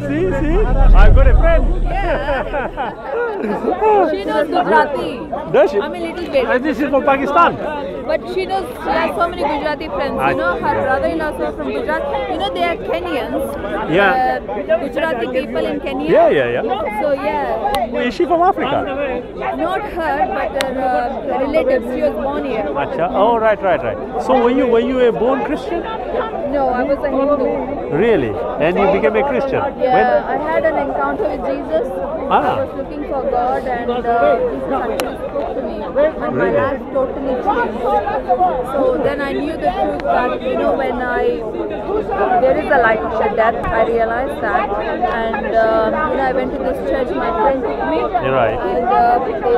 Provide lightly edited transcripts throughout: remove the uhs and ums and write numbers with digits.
See? I've got a friend. Yeah. She knows Gujarati. Does she? I'm a little bit. I think she's from Pakistan. But she knows, she has so many Gujarati friends. You know, her brother-in-law is from Gujarat. You know, they are Kenyans. Yeah. Gujarati people in Kenya. Yeah. So, yeah. Is she from Africa? Not her, but her relatives. She was born here. Acha. Oh, right. So, were you a born Christian? No, I was a Hindu. Really? And you became a Christian? Yeah, when? I had an encounter with Jesus. I was looking for God, and Jesus actually spoke to me. And my life totally changed. So then I knew the truth that, you know, there is a life after death. I realized that. And you know, I went to this church. My friend took me. Right. And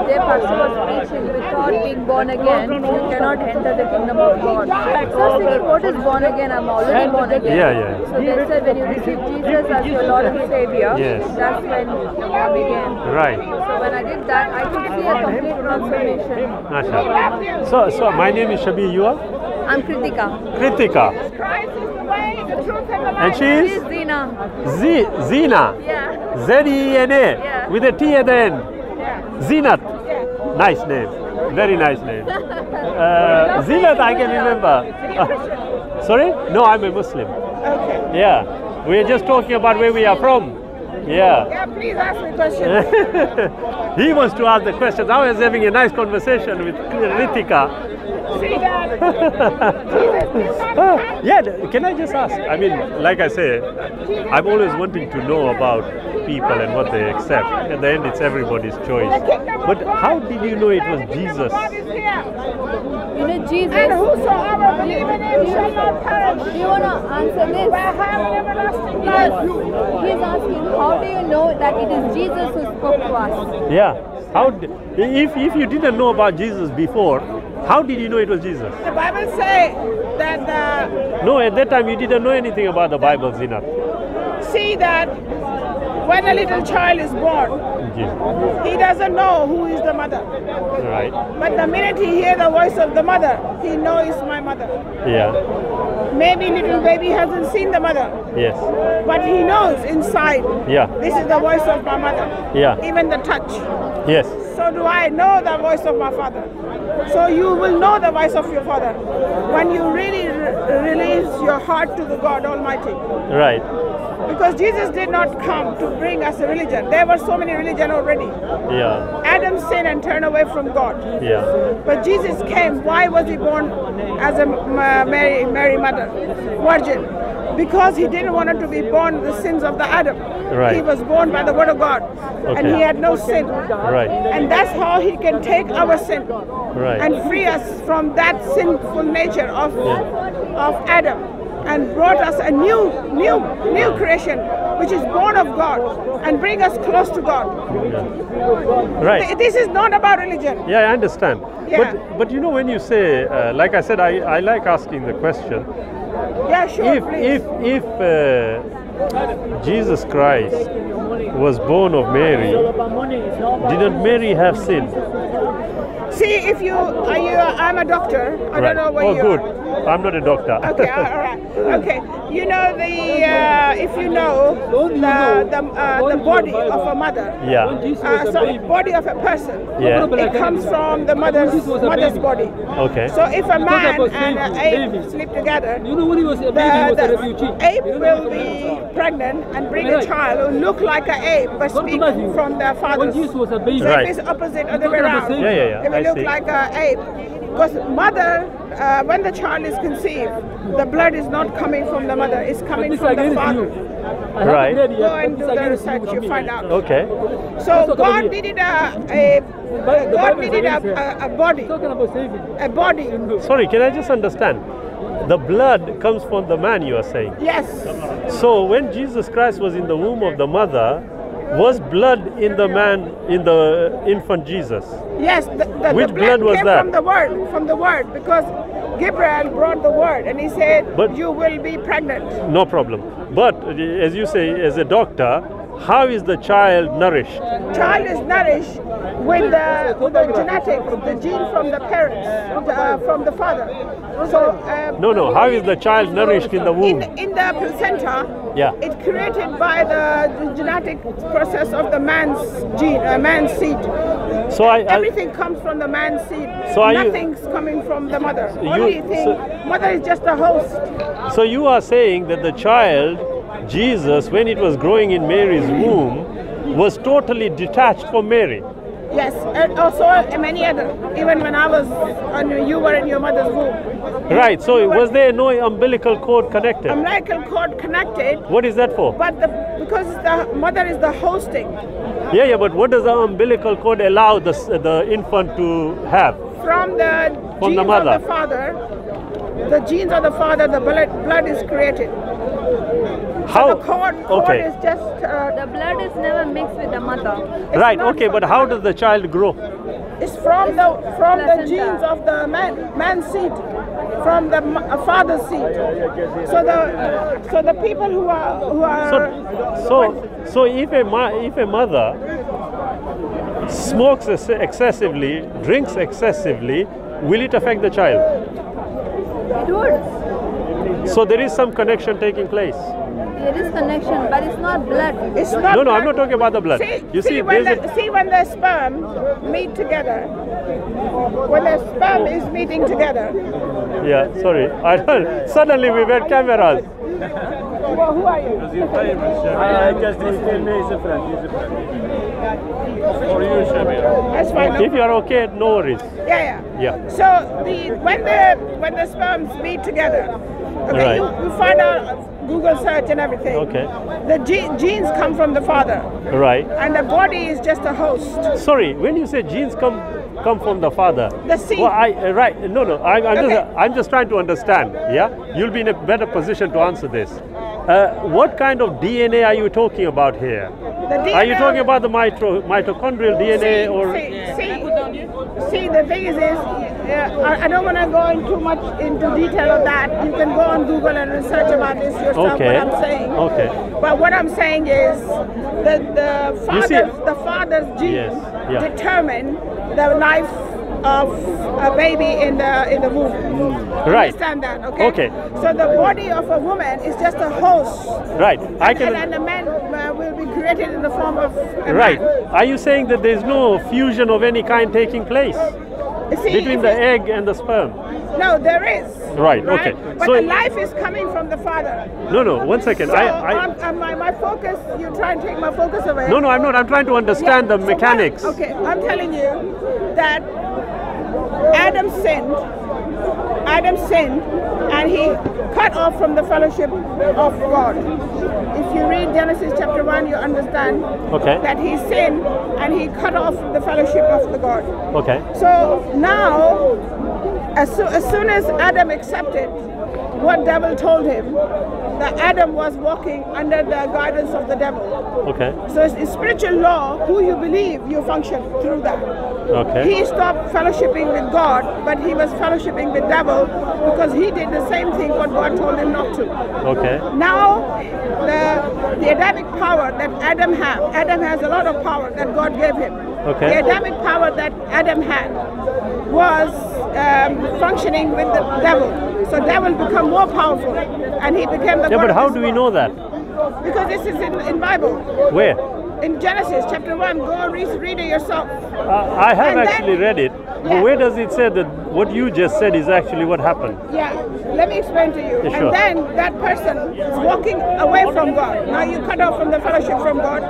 their pastor was preaching, without being born again, you cannot enter the kingdom of God. So I was thinking, what is born again? I'm already born again. Yeah. So they said, when you receive Jesus as your Lord and Savior, that's when I began. Right. So when I did that, I could see a complete transformation. Nice. So my name is Shabir. You are? I'm Kritika. Jesus Christ is the way, the truth, and the life. And she is Zina. Zina. Yeah. Z-E-N-A. Yeah. With a T at the end. Yeah. Zenat. Yeah. Nice name. Very nice name. Zenat, I can remember. Sorry? No, I'm a Muslim. Okay. Yeah. We are just talking about where we are from. Yeah. Yeah, please ask me questions. He wants to ask the questions. I was having a nice conversation with Kritika. Yeah, can I just ask? I mean, like I say, I'm always wanting to know about people and what they accept. At the end, it's everybody's choice. But how did you know it was Jesus? You know, Jesus. And whosoever believes in him shall not perish. Do you want to answer this? Yes. He's asking, how do you know that it is Jesus who spoke to us? Yeah. How? If you didn't know about Jesus before, how did you know it was Jesus? The Bible says that No, at that time you didn't know anything about the Bible, Zina. See that when a little child is born, he doesn't know who is the mother. Right. But the minute he hears the voice of the mother, he knows my mother. Yeah. Maybe little baby hasn't seen the mother. Yes. But he knows inside. Yeah. This is the voice of my mother. Yeah. Even the touch. Yes. So do I know the voice of my father? So you will know the voice of your father when you really release your heart to the God Almighty. Right. Because Jesus did not come to bring us a religion. There were so many religions already. Yeah. Adam sinned and turned away from God. Yeah. But Jesus came. Why was he born as a Mary mother, virgin? Because he didn't want to be born the sins of the Adam. Right. He was born by the word of God. Okay. And he had no sin. Right. And that's how he can take our sin. Right. And free us from that sinful nature of Adam, and brought us a new creation, which is born of God, and bring us close to God. Yeah. Right. This is not about religion. Yeah, I understand. Yeah. But you know, when you say, like I said, I like asking the question. Yeah, sure. If Jesus Christ was born of Mary, didn't Mary have sin? See, if I'm a doctor. I don't know what you are. Oh, good. I'm not a doctor. Okay, all right. Okay. You know, the body of a mother. Yeah. Body of a person. Yeah. It comes from the mother's body. Okay. So if a man and an ape sleep together, the ape will be pregnant and bring a child who look like an ape but speak from their father. So it is opposite other way around. Yeah. It will look like an ape. Because mother, when the child is conceived, the blood is not coming from the mother, it's coming from the father. Right. Go and do the research, you find out. Okay. So God needed a body. Sorry, can I just understand? The blood comes from the man, you are saying? Yes. So when Jesus Christ was in the womb of the mother, was blood in the man, in the infant Jesus? Yes. Which blood was that? From the word, because Gabriel brought the word and he said, you will be pregnant. No problem. But as you say, as a doctor, How is the child nourished? Child is nourished with the genetics, the gene from the parents, from the father. So how is the child nourished in the womb? In the placenta. Yeah. It's created by the genetic process of the man's gene, man's seed. So everything comes from the man's seed. So nothing's coming from the mother. Mother is just a host. So you are saying that the child, Jesus, when it was growing in Mary's womb, was totally detached from Mary. Yes, and also many other, even when I was, you were in your mother's womb. Right, so was there no umbilical cord connected? Umbilical cord connected. What is that for? But because the mother is the hosting. Yeah, but what does the umbilical cord allow the infant to have? From the mother. Of the father, the genes of the father, the blood is created. How? So the cord is just... the blood is never mixed with the mother. It's right, okay, but how does the child grow? It's from the genes of the man's seed, from the father's seed. So the people who are if a mother smokes excessively, drinks excessively, will it affect the child? It would. So there is some connection taking place. There is connection, but it's not blood. It's not blood. I'm not talking about the blood. When the sperm meet together, when the sperm is meeting together. Yeah, sorry. Suddenly we were cameras. Well, who are you? I guess this is a friend. For you, Shabir. That's fine. If you are okay, no worries. Yeah. So when the sperms meet together, okay, right. You find out. Google search and everything. Okay. The genes come from the father. Right. And the body is just a host. Sorry, when you say genes come from the father. The seed. Well, I'm just trying to understand. Yeah. You'll be in a better position to answer this. What kind of DNA are you talking about here? Are you talking about the mitochondrial DNA or? See, the thing is. Yeah, I don't want to go into much into detail of that. You can go on Google and research about this yourself. Okay. What I'm saying. Okay. But what I'm saying is that the father's genes determine the life of a baby in the womb. Right. Understand that? Okay. So the body of a woman is just a host. Right. And a man will be created in the form of a man. Are you saying that there's no fusion of any kind taking place? Between the egg and the sperm? No, there is. Right? Okay. But the life is coming from the father. No, one second. So my focus, you try and take my focus away. No, I'm not. I'm trying to understand the mechanics. I'm telling you that Adam sinned and he cut off from the fellowship of God. If you read Genesis chapter 1, you understand that he sinned and he cut off the fellowship of the God. Okay. So now, as soon as Adam accepted what devil told him, that Adam was walking under the guidance of the devil. Okay. So it's a spiritual law, who you believe, you function through that. Okay. He stopped fellowshipping with God, but he was fellowshipping with devil because he did the same thing what God told him not to. Okay. Now, the Adamic power that Adam has a lot of power that God gave him. Okay. The Adamic power that Adam had was functioning with the devil. So devil become more powerful and he became the God. But how do we know that? Because this is in Bible. Where? In Genesis chapter 1, go read it yourself. I have actually read it. But where does it say that what you just said is actually what happened? Yeah, let me explain to you. Yeah, sure. And then that person is walking away from God. Now you cut off from the fellowship from God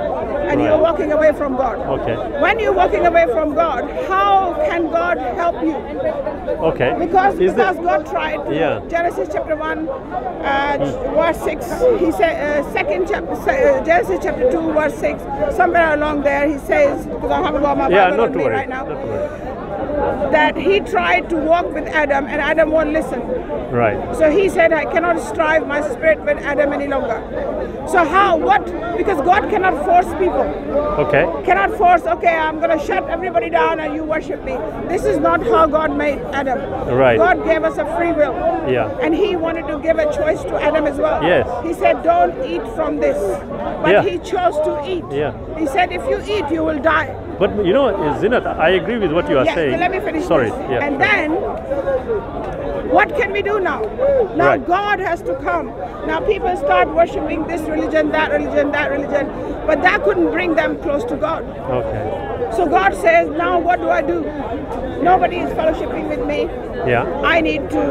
and you're walking away from God. Okay. When you're walking away from God, how can God help you? Okay. Because God tried. Yeah. Genesis chapter 1, verse 6. He said, Genesis chapter 2, verse 6. Somewhere along there, he says, because I haven't got my Bible with me right now. Not to worry. that he tried to walk with Adam and Adam won't listen. Right. So he said, I cannot strive my spirit with Adam any longer. So how, what? Because God cannot force people. Okay. Cannot force, okay, I'm going to shut everybody down and you worship me. This is not how God made Adam. Right. God gave us a free will. Yeah. And he wanted to give a choice to Adam as well. Yes. He said, don't eat from this. But yeah. He chose to eat. Yeah. He said, if you eat, you will die. But you know, Zenat, I agree with what you are saying. Yes, let me finish. Sorry. Yeah. And then, what can we do now? Now God has to come. Now people start worshipping this religion, that religion, that religion. But that couldn't bring them close to God. Okay. So God says, now what do? Nobody is fellowshipping with me. Yeah. I need to go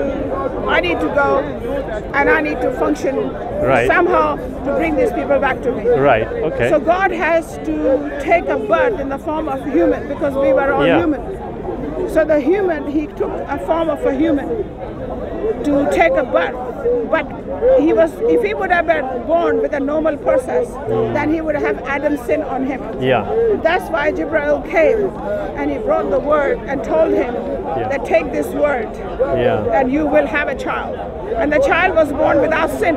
and I need to function somehow to bring these people back to me. Right. Okay. So God has to take a birth in the form of human because we were all human. So the human, he took a form of a human to take a birth, but he was, if he would have been born with a normal process, then he would have Adam's sin on him. Yeah. That's why Jibreel came and he brought the word and told him that take this word and you will have a child. And the child was born without sin.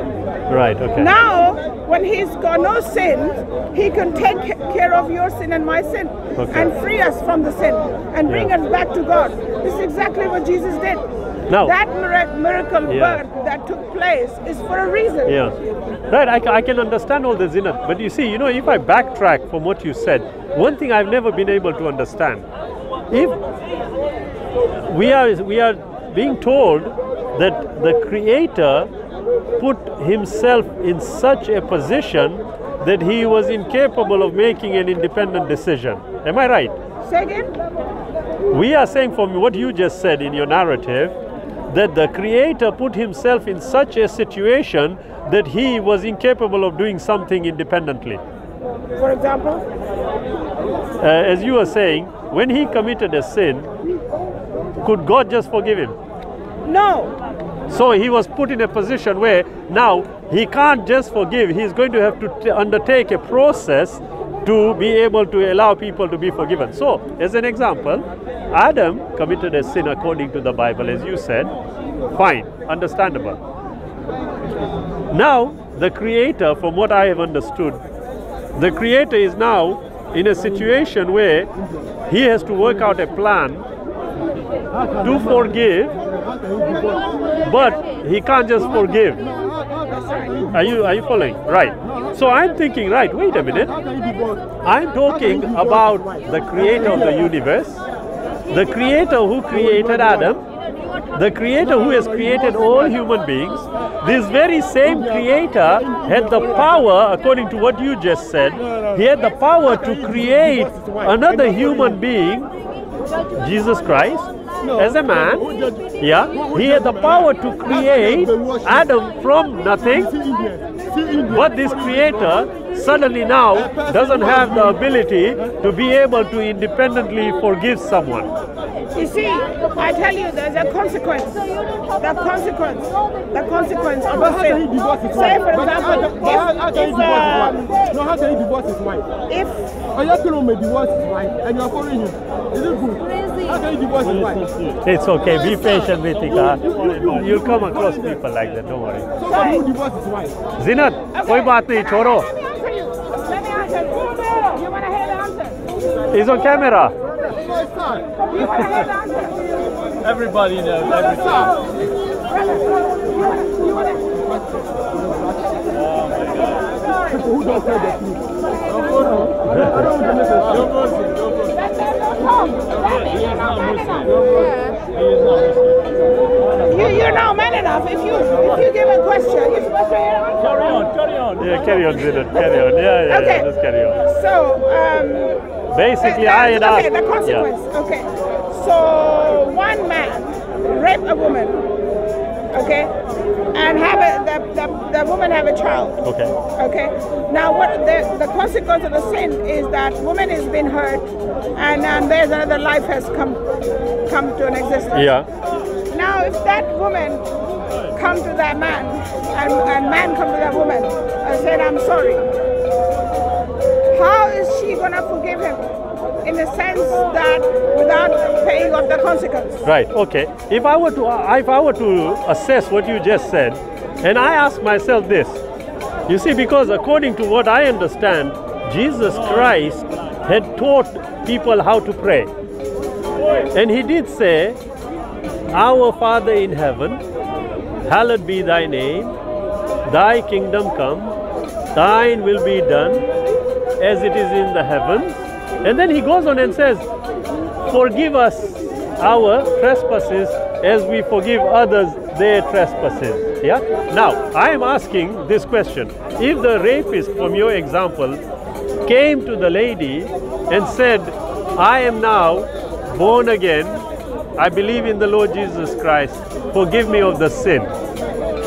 Right. Okay. Now, when he's got no sin, he can take care of your sin and my sin and free us from the sin and bring us back to God. This is exactly what Jesus did. Now, that miracle birth that took place is for a reason. Yeah, right. I can understand all this, Zenat. But you see, you know, if I backtrack from what you said, one thing I've never been able to understand: if we are being told that the Creator put himself in such a position that he was incapable of making an independent decision. Am I right? Say again? We are saying from what you just said in your narrative that the Creator put himself in such a situation that he was incapable of doing something independently. For example? As you were saying, when he committed a sin, could God just forgive him? No. So he was put in a position where now he can't just forgive. He's going to have to undertake a process to be able to allow people to be forgiven. So, as an example, Adam committed a sin according to the Bible, as you said. Fine, understandable. Now, the Creator, from what I have understood, the Creator is now in a situation where he has to work out a plan to forgive, but he can't just forgive. Are you following? Right. So I'm thinking, right, wait a minute. I'm talking about the Creator of the universe, the Creator who created Adam, the Creator who has created all human beings. This very same Creator had the power, according to what you just said, he had the power to create another human being, Jesus Christ, as a man. Yeah, he had the power to create Adam from nothing, but this Creator suddenly now doesn't have the ability to be able to independently forgive someone. You see, I tell you, there's a consequence. The consequence of a sin. Say, for example, it's okay, be patient, Kritika. You'll come across people like that, don't worry. Zenat, koi baat nahi, choro. Let me answer you. You want to hear the answer? He's on camera. You want to hear the answer? Everybody knows everything. Oh my God. You're not man enough. If you give a question, you're supposed to hear an answer. Carry on. Yeah, carry on, Zenat. Carry on. Yeah, just carry on. So, basically, the consequence. Yeah. Okay. So, one man raped a woman. Okay. And the woman have a child. Okay. Okay. Now what the consequence of the sin is that woman has been hurt, and there's another life has come to an existence. Yeah. Now if that woman come to that man and man come to that woman and said I'm sorry, how is she gonna forgive him? in the sense that without paying off the consequences. Right. Okay. If I were to assess what you just said, and I ask myself this, you see, because according to what I understand, Jesus Christ had taught people how to pray, and he did say, "Our Father in heaven, hallowed be thy name, thy kingdom come, thine will be done as it is in the heavens." And then he goes on and says, "Forgive us our trespasses as we forgive others their trespasses." Yeah. Now I am asking this question: if the rapist from your example came to the lady and said, "I am now born again, I believe in the Lord Jesus Christ, forgive me of the sin,"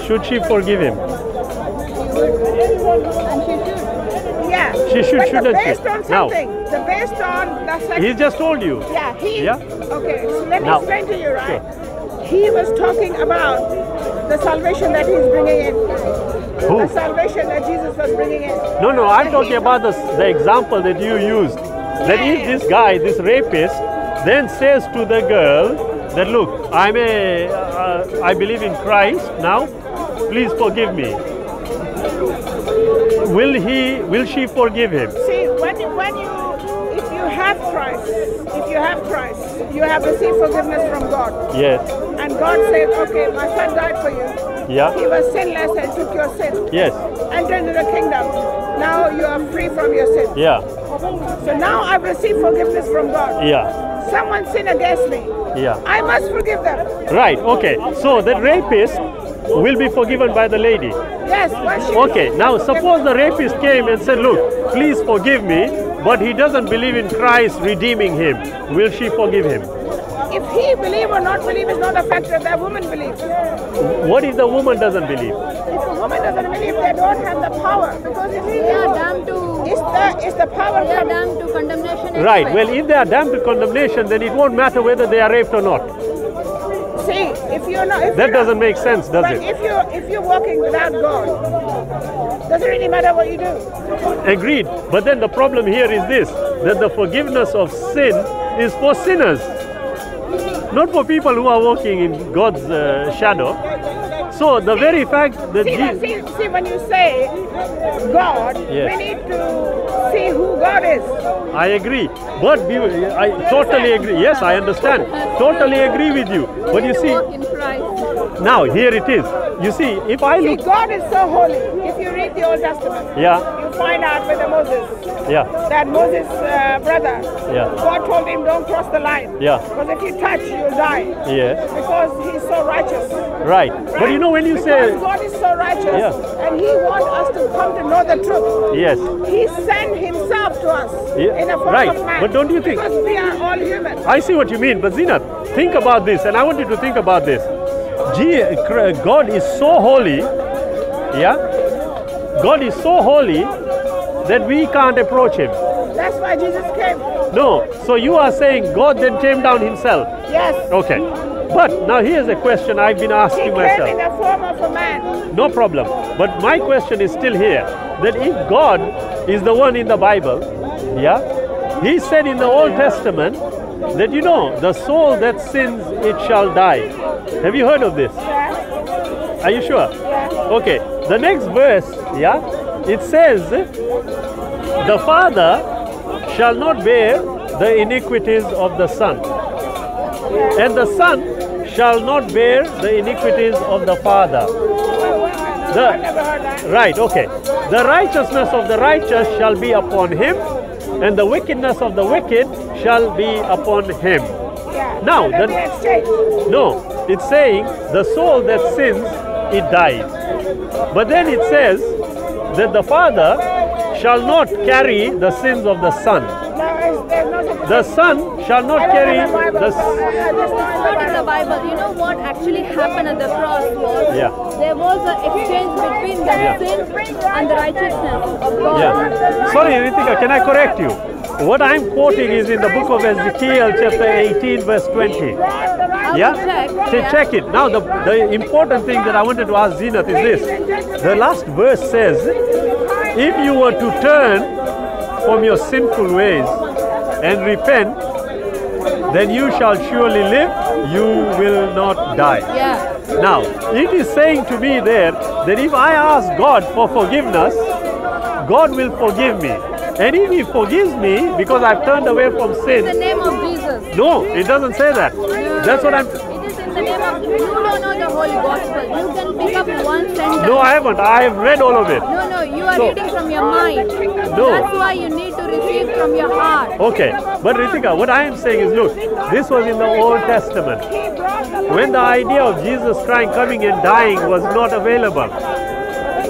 should she forgive him? Yeah. She should, shouldn't she? Based on something. Now, based on the second. He just told you. Yeah. Okay. So let me explain to you, right? Sure. He was talking about the salvation that he's bringing in. Who? The salvation that Jesus was bringing in. No. I'm talking about the example that you used. That if this guy, this rapist, then says to the girl that, "Look, I believe in Christ now. Please forgive me." Will she forgive him? See, if you have Christ, you have received forgiveness from God. Yes. And God said, "Okay, my son died for you. Yeah. He was sinless and took your sin. Yes. Enter into the kingdom. Now you are free from your sin. Yeah. So now I've received forgiveness from God. Yeah. Someone sinned against me. Yeah. I must forgive them." Right. Okay. So that rapist will be forgiven by the lady. Yes. Okay. Now suppose the rapist came and said, "Look, please forgive me," but he doesn't believe in Christ redeeming him. Will she forgive him? If he believe or not believe is not a factor. That woman believes. What if the woman doesn't believe? If the woman doesn't believe, they don't have the power, because they are damned to. Is the power they are damned to condemnation? Right. Well, if they are damned to condemnation, then it won't matter whether they are raped or not. See, if you're not, if that doesn't make sense, does it? If you're walking without God, doesn't really matter what you do. Agreed. But then the problem here is this: that the forgiveness of sin is for sinners, not for people who are walking in God's shadow. So the very fact that see, when you say God, yes, we need to see who God is. I agree, but I totally agree. Yes, I understand. Totally agree with you. But you see, now here it is. You see, if I look, God is so holy. If you read the Old Testament, yeah, you find out with Moses, yeah, that Moses' brother, yeah, God told him, "Don't cross the line, yeah, because if you touch, you'll die." Yes, because he's so righteous. Right. But you know, when you say God is so righteous, yeah, and he wants us to come to know the truth. Yes. He sent himself to us, yeah, in a form, right, of man. But don't you think? Because we are all human. I see what you mean. But Zenat, think about this, and I want you to think about this. God is so holy, yeah? God is so holy that we can't approach him. That's why Jesus came. No, so you are saying God then came down himself. Yes. Okay. But now here's a question I've been asking myself. He came in the form of a man. No problem. But my question is still here, that if God is the one in the Bible, yeah? He said in the Old Testament that, you know, the soul that sins, it shall die. Have you heard of this? Yeah. Are you sure? Yeah. Okay. The next verse, yeah, it says, "The father shall not bear the iniquities of the son, and the son shall not bear the iniquities of the father." I've never heard that. Right. Okay. "The righteousness of the righteous shall be upon him, and the wickedness of the wicked shall be upon him." Yeah. Now, no, it's saying the soul that sins, it dies. But then it says that the father shall not carry the sins of the son. The son shall not carry the sins. That's not in the Bible. You know what actually happened at the cross was, yeah, there was an exchange between the, yeah, sin and the righteousness of God. Yeah. Sorry, Kritika, can I correct you? What I'm quoting is in the book of Ezekiel, chapter 18, verse 20. Yeah? So check it. Now, the important thing that I wanted to ask Zenat is this. The last verse says, "If you were to turn from your sinful ways and repent, then you shall surely live, you will not die. Yeah. Now, it is saying to me there that if I ask God for forgiveness, God will forgive me. And if He forgives me because I've turned away from sin. In the name of Jesus. No, it doesn't say that. That's what I'm... It is in the name of... You don't know the whole gospel. You can pick up one sentence. No, I haven't. I have read all of it. No, no, you are reading from your mind. No. That's why you need to receive from your heart. Okay, but Ritika, what I am saying is, look, this was in the Old Testament. When the idea of Jesus Christ coming and dying was not available.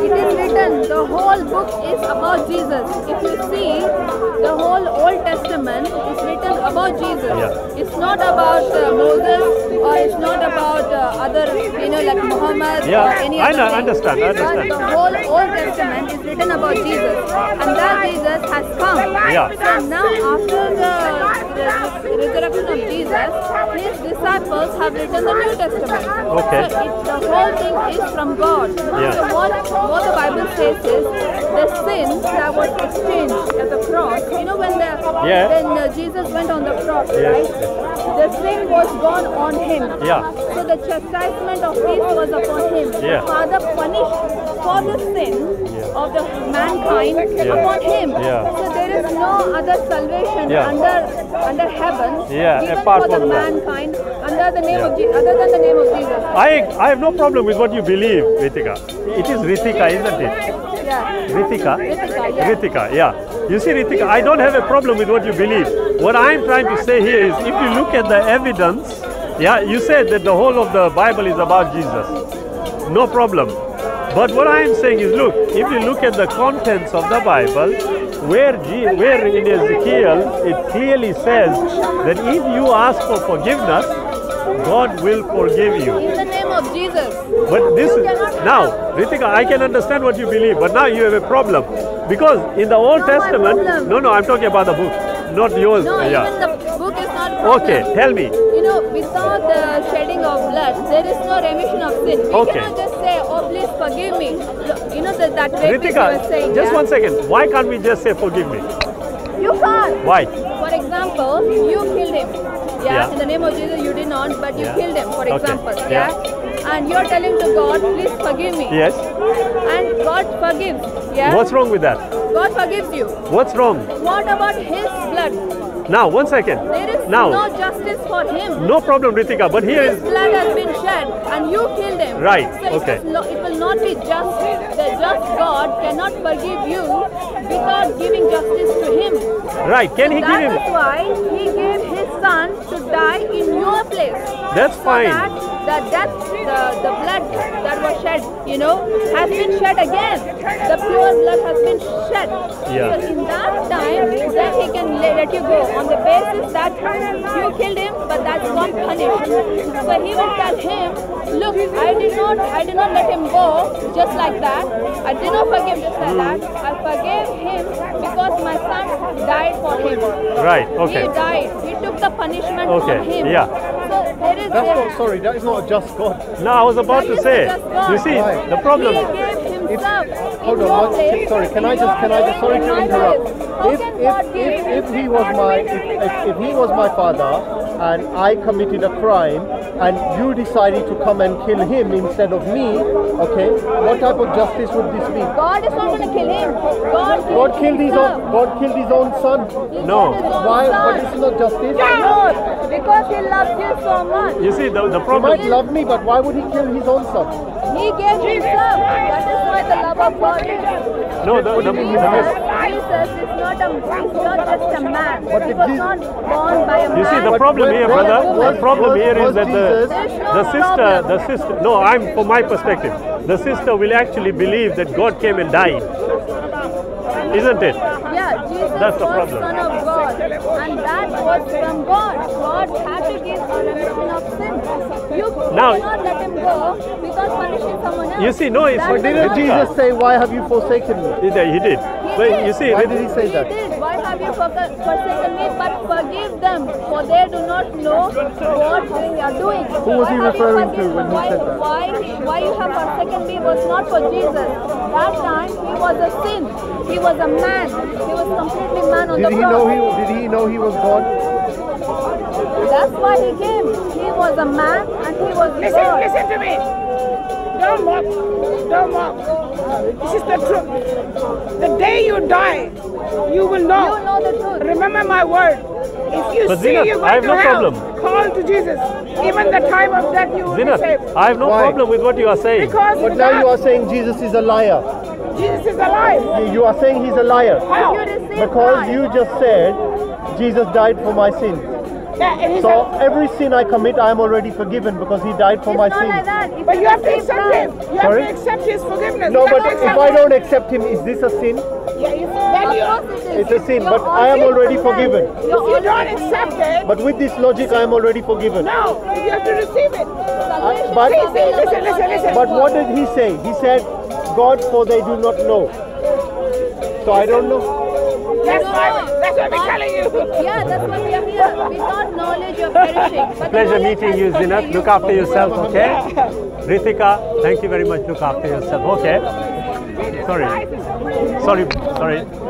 It is written, the whole book is about Jesus. If you see, the whole Old Testament is written about Jesus. Yeah. It's not about Moses, or it's not about other, you know, like Muhammad or any other. I understand, I understand. But the whole Old Testament is written about Jesus. And that Jesus has come. Yeah. So now after the resurrection of Jesus, His disciples have written the New Testament. Okay. So the whole thing is from God. Yeah. So what the Bible says is the sins that was exchanged at the cross. You know when Jesus went on the cross, right? The sin was gone on Him. Yeah. So the chastisement of peace was upon Him. Yeah. The Father punished for the sin of the mankind upon Him. Yeah. So there is no other salvation under heaven given apart for the mankind under the name of Jesus, other than the name of Jesus. I have no problem with what you believe, Ritika. It is Ritika, isn't it? Yeah. Ritika. Ritika, yeah. Ritika, yeah. You see, Ritika, I don't have a problem with what you believe. What I'm trying to say here is, if you look at the evidence, yeah, you said that the whole of the Bible is about Jesus. No problem. But what I'm saying is, look, if you look at the contents of the Bible, where in Ezekiel it clearly says that if you ask for forgiveness, God will forgive you. In the name of Jesus. But this is, now, Ritika, I can understand what you believe, but now you have a problem. Because in the Old Testament, no, I'm talking about the book, not yours. No, even the book is not a problem. Okay, tell me. You know, without the shedding of blood, there is no remission of sin. We cannot just say, oh, please forgive me. You know, that rapist was saying. Just 1 second. Why can't we just say, forgive me? You can't. Why? For example, you killed him. Yeah? In the name of Jesus, you did not, but you killed him, for example. Yeah? And you're telling to God, please forgive me. Yes. And God forgives. Yeah? What's wrong with that? God forgives you. What's wrong? What about His blood? Now, 1 second. There is no justice for Him. No problem, Ritika, but here His blood has been shed and you killed Him. Right, so it will not be just. The just God cannot forgive you without giving justice to Him. Right, can He give Him? That is why He gave His Son to die in your place. That's fine. So the blood that was shed, you know, has been shed again. The pure blood has been shed. Yeah. So in that time, then He can let you go on the basis that you killed Him, but that's not punished. So He will tell him, look, I did not let him go just like that. I did not forgive just like that. I forgave him because my Son died for him. Right. Okay. He died. He took the punishment on Him. Yeah. So there is. Sorry, that is not. Just God. No, I was about to say. You see, the problem. Hold on, sorry. Can I just? Sorry to interrupt. If He was my Father and I committed a crime and you decided to come and kill him instead of me, okay? What type of justice would this be? God is not going to kill him. God killed His own Son. No. Why? But it's not justice. No. Because He loves you so much. You see, the problem... He might love me, but why would He kill His own Son? He gave His Son. That is why the love of God is... No, Jesus is not just a man. But he was not born by a man. You see, the problem here, brother, the problem here is that the sister... No, I'm from my perspective. The sister will actually believe that God came and died. Isn't it? Yeah, Jesus was the Son of God, and that was from God. God had to give a remission of sin. You cannot let Him go because punishing someone else. You see, no, it's... But didn't Jesus say, why have you forsaken me? He did. But you see, why did He say that? He did. Why have you forsaken me? But forgive them, for they do not know what they are doing. Who was he referring to when he said that? Why you have forsaken me was not for Jesus. That time he was a sin. He was a man. He was completely man on the cross. Did he know he was God? That's why he came. He was a man and he was God. Listen to me. Don't mock. Don't mock. This is the truth. The day you die, you will know. You know the truth. Remember my word. If you see you're going to hell, call to Jesus. Even the time of death you will be saved. I have no problem with what you are saying. But now you are saying Jesus is a liar. Jesus is a liar. You are saying he's a liar. How? Because you just said Jesus died for my sins. Yeah, so every sin I commit, I am already forgiven because he died for my sins. Like but you have to accept him. You have to accept his forgiveness. No, but if I don't accept him, is this a sin? Yeah, it's a sin, but I am already forgiven. If you don't accept it. But with this logic, I am already forgiven. No, you have to receive it. Listen. But what did he say? He said, God, for they do not know. So I don't know. That's what we're telling you. Yeah, that's what we are here. Without knowledge, you're perishing. But pleasure meeting you, Zenat. Look after yourself, okay? Kritika, thank you very much. Look after yourself, okay? Sorry.